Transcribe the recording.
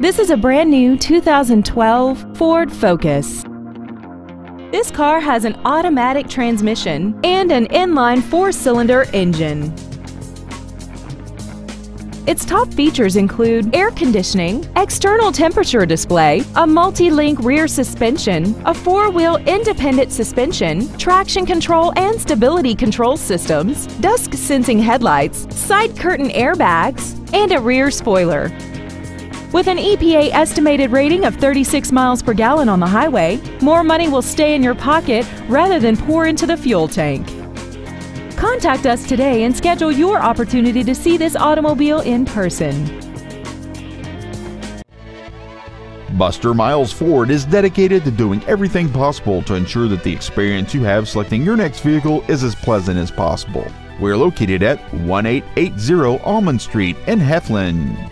This is a brand new 2012 Ford Focus. This car has an automatic transmission and an inline four-cylinder engine. Its top features include air conditioning, external temperature display, a multi-link rear suspension, a four-wheel independent suspension, traction control and stability control systems, dusk-sensing headlights, side curtain airbags, and a rear spoiler. With an EPA estimated rating of 36 miles per gallon on the highway, more money will stay in your pocket rather than pour into the fuel tank. Contact us today and schedule your opportunity to see this automobile in person. Buster Miles Ford is dedicated to doing everything possible to ensure that the experience you have selecting your next vehicle is as pleasant as possible. We're located at 1880 Almond Street in Heflin.